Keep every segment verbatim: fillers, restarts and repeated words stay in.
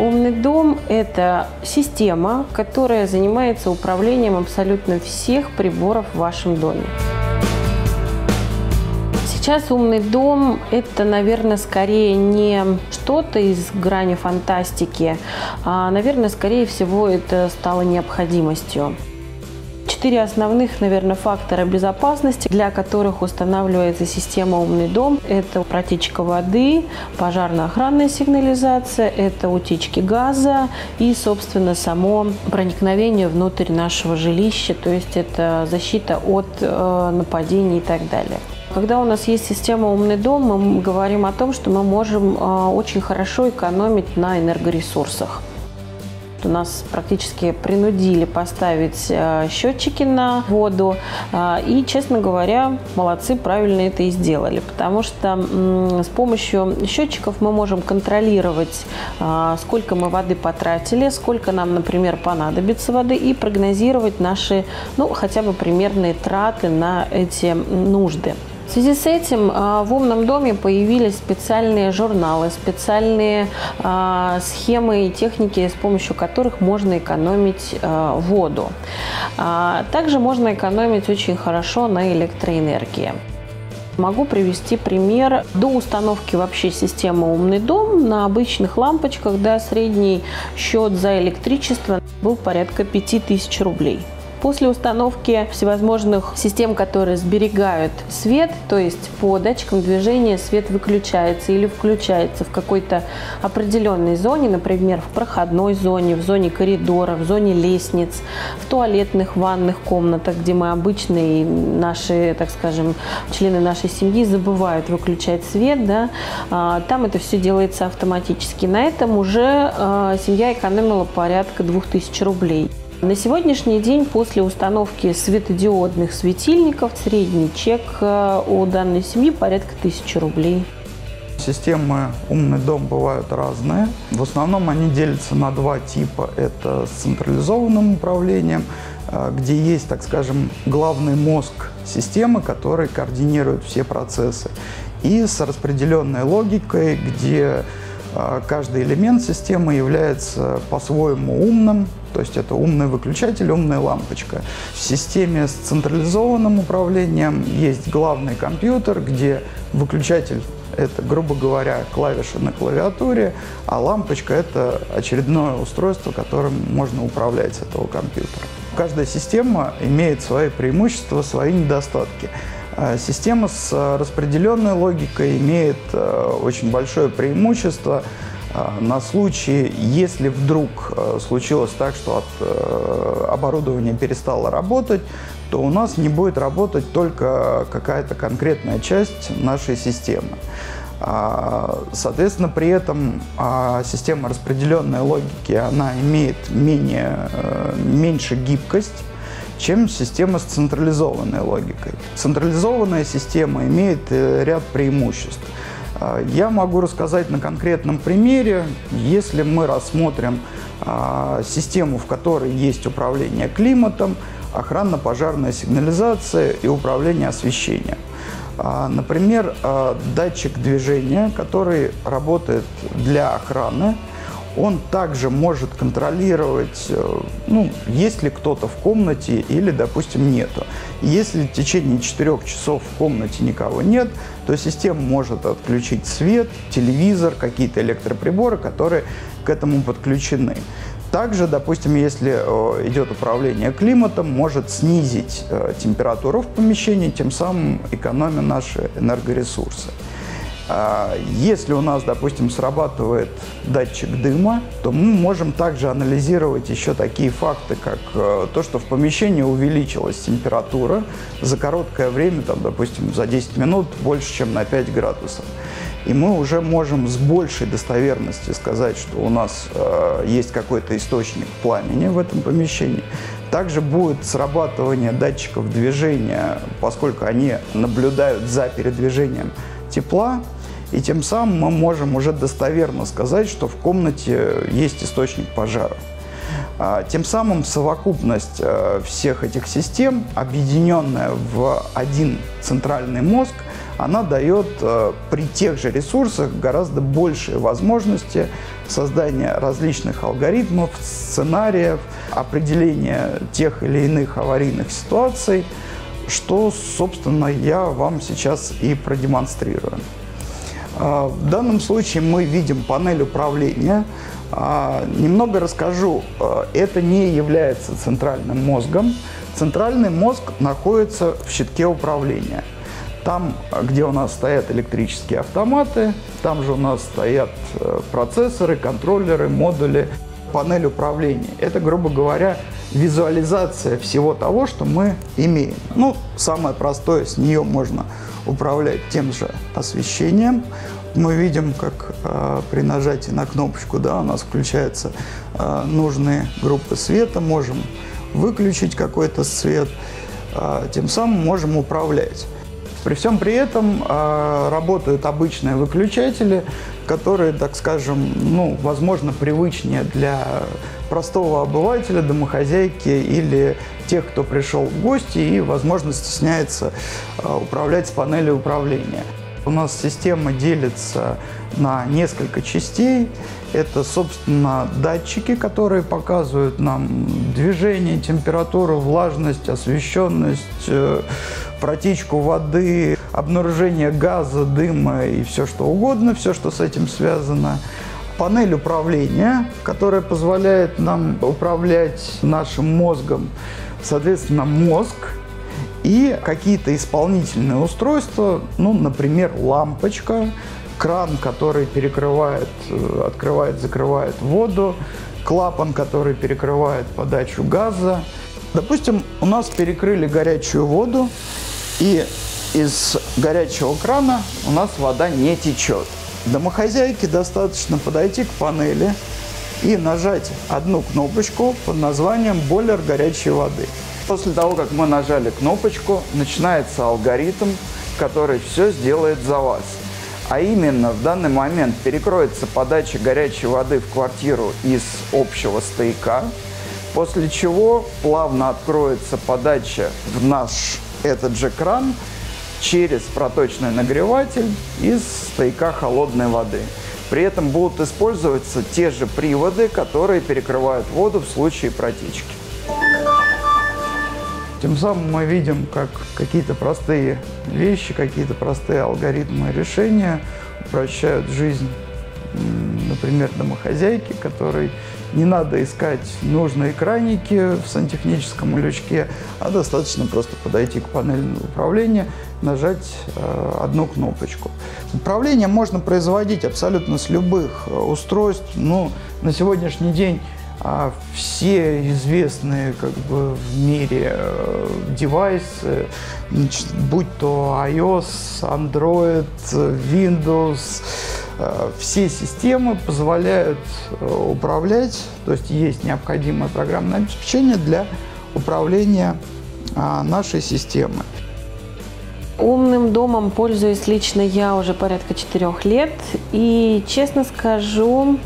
Умный дом – это система, которая занимается управлением абсолютно всех приборов в вашем доме. Сейчас умный дом – это, наверное, скорее не что-то из грани фантастики, а, наверное, скорее всего, это стало необходимостью. Четыре основных, наверное, фактора безопасности, для которых устанавливается система «Умный дом». Это протечка воды, пожарно-охранная сигнализация, это утечки газа и, собственно, само проникновение внутрь нашего жилища, то есть это защита от э, нападений и так далее. Когда у нас есть система «Умный дом», мы говорим о том, что мы можем э, очень хорошо экономить на энергоресурсах. У нас практически принудили поставить э, счетчики на воду. Э, и, честно говоря, молодцы, правильно это и сделали. Потому что э, с помощью счетчиков мы можем контролировать, э, сколько мы воды потратили, сколько нам, например, понадобится воды, и прогнозировать наши, ну, хотя бы примерные траты на эти нужды. В связи с этим в «Умном доме» появились специальные журналы, специальные схемы и техники, с помощью которых можно экономить воду. Также можно экономить очень хорошо на электроэнергии. Могу привести пример. До установки вообще системы «Умный дом» на обычных лампочках, да, средний счет за электричество был порядка пяти тысяч рублей. После установки всевозможных систем, которые сберегают свет, то есть по датчикам движения свет выключается или включается в какой-то определенной зоне, например, в проходной зоне, в зоне коридора, в зоне лестниц, в туалетных, ванных комнатах, где мы обычно и наши, так скажем, члены нашей семьи забывают выключать свет, да, там это все делается автоматически. На этом уже семья экономила порядка двух тысяч рублей. На сегодняшний день после установки светодиодных светильников средний чек у данной семьи порядка тысячи рублей. Системы «Умный дом» бывают разные. В основном они делятся на два типа. Это с централизованным управлением, где есть, так скажем, главный мозг системы, который координирует все процессы. И с распределенной логикой, где каждый элемент системы является по-своему умным, то есть это умный выключатель, умная лампочка. В системе с централизованным управлением есть главный компьютер, где выключатель – это, грубо говоря, клавиши на клавиатуре, а лампочка – это очередное устройство, которым можно управлять с этого компьютера. Каждая система имеет свои преимущества, свои недостатки. Система с распределенной логикой имеет очень большое преимущество на случай, если вдруг случилось так, что от оборудования перестало работать, то у нас не будет работать только какая-то конкретная часть нашей системы. Соответственно, при этом система распределенной логики, она имеет менее, меньше гибкость, чем система с централизованной логикой. Централизованная система имеет ряд преимуществ. Я могу рассказать на конкретном примере. Если мы рассмотрим систему, в которой есть управление климатом, охранно-пожарная сигнализация и управление освещением. Например, датчик движения, который работает для охраны, он также может контролировать, ну, есть ли кто-то в комнате или, допустим, нету. Если в течение четырёх часов в комнате никого нет, то система может отключить свет, телевизор, какие-то электроприборы, которые к этому подключены. Также, допустим, если идет управление климатом, может снизить температуру в помещении, тем самым экономя наши энергоресурсы. Если у нас, допустим, срабатывает датчик дыма, то мы можем также анализировать еще такие факты, как то, что в помещении увеличилась температура за короткое время, там, допустим, за десять минут больше, чем на пять градусов. И мы уже можем с большей достоверностью сказать, что у нас э, есть какой-то источник пламени в этом помещении. Также будет срабатывание датчиков движения, поскольку они наблюдают за передвижением тепла, и тем самым мы можем уже достоверно сказать, что в комнате есть источник пожара. Тем самым совокупность всех этих систем, объединенная в один центральный мозг, она дает при тех же ресурсах гораздо большие возможности создания различных алгоритмов, сценариев, определения тех или иных аварийных ситуаций, что, собственно, я вам сейчас и продемонстрирую. В данном случае мы видим панель управления. Немного расскажу, это не является центральным мозгом. Центральный мозг находится в щитке управления. Там, где у нас стоят электрические автоматы, там же у нас стоят процессоры, контроллеры, модули, панель управления. Это, грубо говоря, визуализация всего того, что мы имеем. Ну, самое простое, с нее можно управлять тем же освещением. Мы видим, как э, при нажатии на кнопочку, да, у нас включаются э, нужные группы света, можем выключить какой-то свет, э, тем самым можем управлять. При всем при этом э, работают обычные выключатели, которые, так скажем, ну, возможно, привычнее для простого обывателя, домохозяйки или тех, кто пришел в гости и, возможно, стесняется э, управлять с панели управления. У нас система делится на несколько частей. Это, собственно, датчики, которые показывают нам движение, температуру, влажность, освещенность, протечку воды, обнаружение газа, дыма и все что угодно, все, что с этим связано. Панель управления, которая позволяет нам управлять нашим мозгом, соответственно, мозг. И какие-то исполнительные устройства, ну, например, лампочка, кран, который перекрывает, открывает, закрывает воду, клапан, который перекрывает подачу газа. Допустим, у нас перекрыли горячую воду, и из горячего крана у нас вода не течет. Домохозяйке достаточно подойти к панели и нажать одну кнопочку под названием «Бойлер горячей воды». После того, как мы нажали кнопочку, начинается алгоритм, который все сделает за вас. А именно, в данный момент перекроется подача горячей воды в квартиру из общего стояка, после чего плавно откроется подача в наш этот же кран через проточный нагреватель из стояка холодной воды. При этом будут использоваться те же приводы, которые перекрывают воду в случае протечки. Тем самым мы видим, как какие-то простые вещи, какие-то простые алгоритмы решения упрощают жизнь, например, домохозяйки, которой не надо искать нужные краники в сантехническом лючке, а достаточно просто подойти к панели управления, нажать э, одну кнопочку. Управление можно производить абсолютно с любых устройств, но на сегодняшний день а все известные как бы в мире девайсы, значит, будь то iOS, Android, Windows, все системы позволяют управлять, то есть есть необходимое программное обеспечение для управления нашей системой. Умным домом пользуюсь лично я уже порядка четырех лет, и, честно скажу,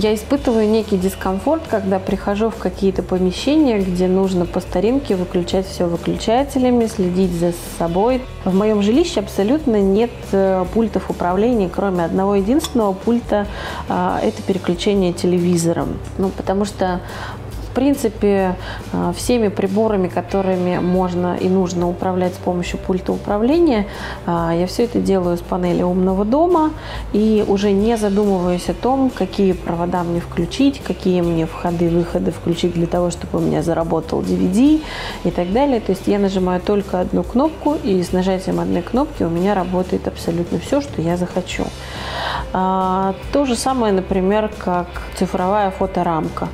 я испытываю некий дискомфорт, когда прихожу в какие-то помещения, где нужно по старинке выключать все выключателями, следить за собой. В моем жилище абсолютно нет пультов управления, кроме одного единственного пульта – это переключение телевизором. Ну, потому что, в принципе, всеми приборами, которыми можно и нужно управлять с помощью пульта управления, я все это делаю с панели умного дома и уже не задумываюсь о том, какие провода мне включить, какие мне входы и выходы включить для того, чтобы у меня заработал ди ви ди и так далее. То есть я нажимаю только одну кнопку, и с нажатием одной кнопки у меня работает абсолютно все, что я захочу. То же самое, например, как цифровая фоторамка.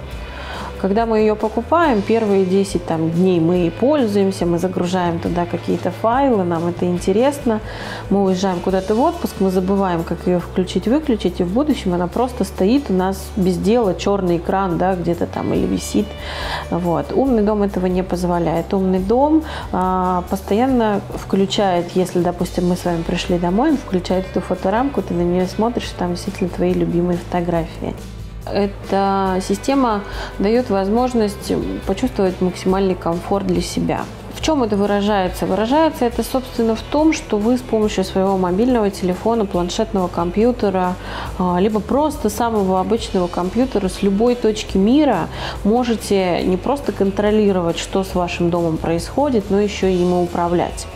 Когда мы ее покупаем, первые десять там, дней мы пользуемся, мы загружаем туда какие-то файлы, нам это интересно. Мы уезжаем куда-то в отпуск, мы забываем, как ее включить-выключить, и в будущем она просто стоит у нас без дела, черный экран, да, где-то там или висит. Вот. Умный дом этого не позволяет. Умный дом а, постоянно включает, если, допустим, мы с вами пришли домой, он включает эту фоторамку, ты на нее смотришь, там действительно твои любимые фотографии. Эта система дает возможность почувствовать максимальный комфорт для себя. В чем это выражается? Выражается это, собственно, в том, что вы с помощью своего мобильного телефона, планшетного компьютера, либо просто самого обычного компьютера с любой точки мира можете не просто контролировать, что с вашим домом происходит, но еще и им управлять.